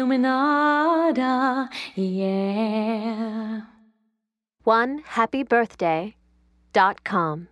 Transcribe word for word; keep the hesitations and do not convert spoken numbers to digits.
Iluminada, yeah. one happy birthday dot com